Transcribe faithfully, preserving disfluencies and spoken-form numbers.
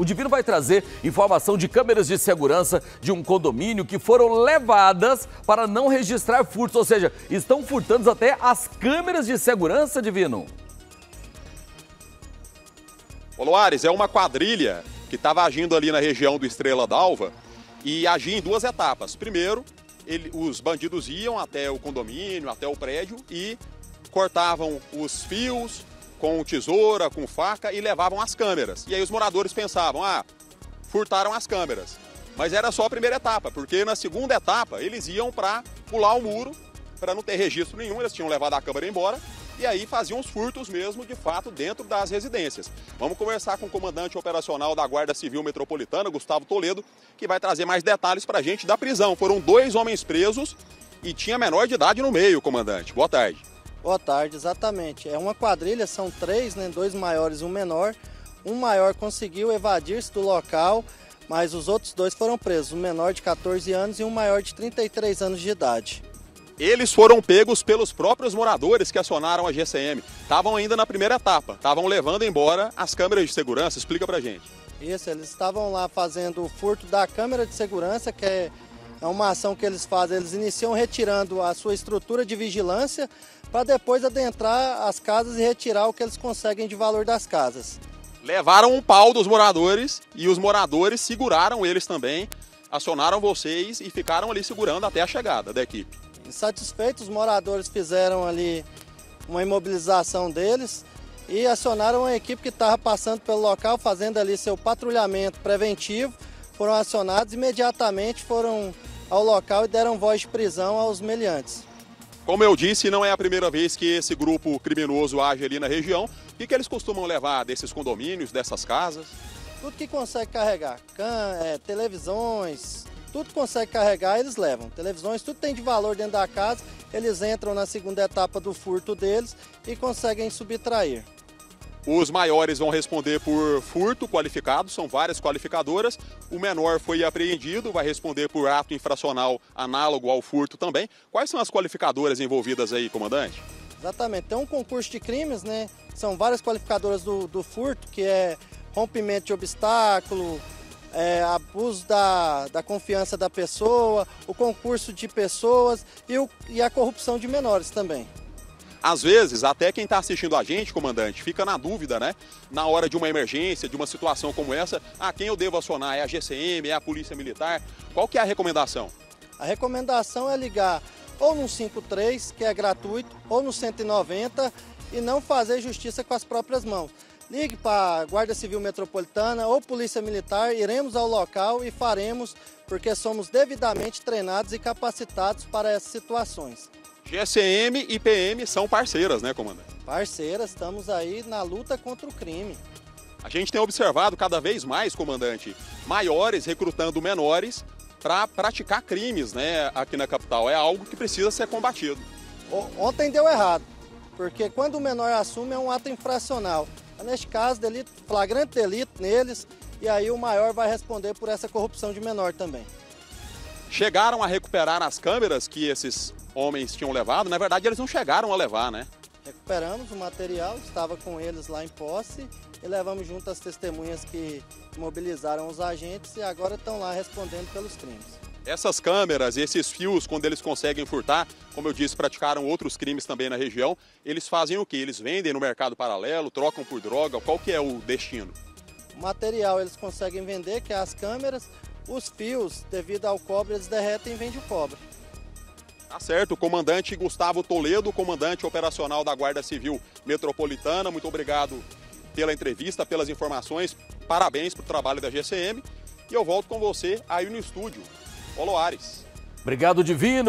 O Divino vai trazer informação de câmeras de segurança de um condomínio que foram levadas para não registrar furtos, ou seja, estão furtando até as câmeras de segurança, Divino. Paulo Ares, é uma quadrilha que estava agindo ali na região do Estrela D'Alva e agia em duas etapas. Primeiro, ele, os bandidos iam até o condomínio, até o prédio e cortavam os fios com tesoura, com faca e levavam as câmeras. E aí os moradores pensavam, ah, furtaram as câmeras. Mas era só a primeira etapa, porque na segunda etapa eles iam para pular o muro, para não ter registro nenhum, eles tinham levado a câmera embora. E aí faziam os furtos mesmo, de fato, dentro das residências. Vamos conversar com o comandante operacional da Guarda Civil Metropolitana, Gustavo Toledo, que vai trazer mais detalhes para a gente da prisão. Foram dois homens presos e tinha menor de idade no meio, comandante. Boa tarde. Boa tarde, exatamente. É uma quadrilha, são três, né? Dois maiores e um menor. Um maior conseguiu evadir-se do local, mas os outros dois foram presos. Um menor de quatorze anos e um maior de trinta e três anos de idade. Eles foram pegos pelos próprios moradores que acionaram a G C M. Estavam ainda na primeira etapa, estavam levando embora as câmeras de segurança. Explica pra gente. Isso, eles estavam lá fazendo o furto da câmera de segurança, que é uma ação que eles fazem. Eles iniciam retirando a sua estrutura de vigilância para depois adentrar as casas e retirar o que eles conseguem de valor das casas. Levaram um pau dos moradores e os moradores seguraram eles também, acionaram vocês e ficaram ali segurando até a chegada da equipe. Insatisfeitos, os moradores fizeram ali uma imobilização deles e acionaram a equipe que estava passando pelo local, fazendo ali seu patrulhamento preventivo. Foram acionados, imediatamente foram ao local e deram voz de prisão aos meliantes. Como eu disse, não é a primeira vez que esse grupo criminoso age ali na região. O que, que eles costumam levar desses condomínios, dessas casas? Tudo que consegue carregar, can, é, televisões... Tudo consegue carregar, eles levam. Televisões, tudo tem de valor dentro da casa. Eles entram na segunda etapa do furto deles e conseguem subtrair. Os maiores vão responder por furto qualificado, são várias qualificadoras. O menor foi apreendido, vai responder por ato infracional análogo ao furto também. Quais são as qualificadoras envolvidas aí, comandante? Exatamente, tem um concurso de crimes, né? São várias qualificadoras do, do furto, que é rompimento de obstáculo, É, abuso da, da confiança da pessoa, o concurso de pessoas e, o, e a corrupção de menores também. Às vezes, até quem está assistindo a gente, comandante, fica na dúvida, né? Na hora de uma emergência, de uma situação como essa, a quem eu devo acionar? É a G C M? É a Polícia Militar? Qual que é a recomendação? A recomendação é ligar ou no cento e trinta e três, que é gratuito, ou no cento e noventa e não fazer justiça com as próprias mãos. Ligue para a Guarda Civil Metropolitana ou Polícia Militar, iremos ao local e faremos, porque somos devidamente treinados e capacitados para essas situações. G C M e P M são parceiras, né, comandante? Parceiras, estamos aí na luta contra o crime. A gente tem observado cada vez mais, comandante, maiores recrutando menores para praticar crimes, né, aqui na capital. É algo que precisa ser combatido. Ontem deu errado, porque quando o menor assume é um ato infracional. Neste caso, delito, flagrante delito neles, e aí o maior vai responder por essa corrupção de menor também. Chegaram a recuperar as câmeras que esses homens tinham levado? Na verdade, eles não chegaram a levar, né? Recuperamos o material, estava com eles lá em posse, e levamos junto as testemunhas que mobilizaram os agentes e agora estão lá respondendo pelos crimes. Essas câmeras, esses fios, quando eles conseguem furtar, como eu disse, praticaram outros crimes também na região, eles fazem o quê? Eles vendem no mercado paralelo, trocam por droga, qual que é o destino? O material eles conseguem vender, que é as câmeras, os fios, devido ao cobre, eles derretem e vendem o cobre. Tá certo, comandante Gustavo Toledo, comandante operacional da Guarda Civil Metropolitana, muito obrigado pela entrevista, pelas informações, parabéns pro trabalho da G C M e eu volto com você aí no estúdio. Paulo Ares. Obrigado, Divino.